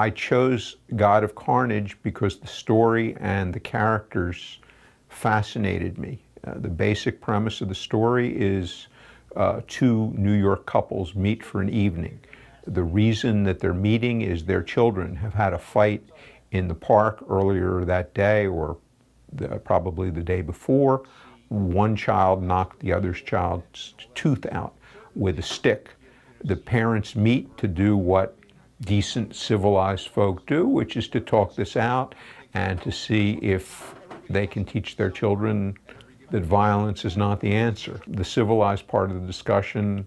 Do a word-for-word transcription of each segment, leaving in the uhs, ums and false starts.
I chose God of Carnage because the story and the characters fascinated me. Uh, the basic premise of the story is uh, two New York couples meet for an evening. The reason that they're meeting is their children have had a fight in the park earlier that day, or the, probably the day before. One child knocked the other's child's tooth out with a stick. The parents meet to do what decent, civilized folk do, which is to talk this out and to see if they can teach their children that violence is not the answer. The civilized part of the discussion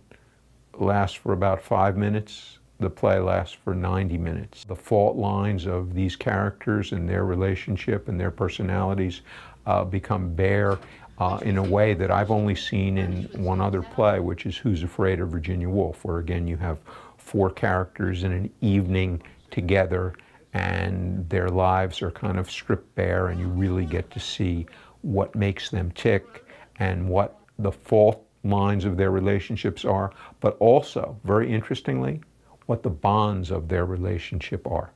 lasts for about five minutes. The play lasts for ninety minutes. The fault lines of these characters and their relationship and their personalities uh, become bare uh, in a way that I've only seen in one other play, which is Who's Afraid of Virginia Woolf, where again you have four characters in an evening together and their lives are kind of stripped bare, and you really get to see what makes them tick and what the fault lines of their relationships are, but also, very interestingly, what the bonds of their relationship are.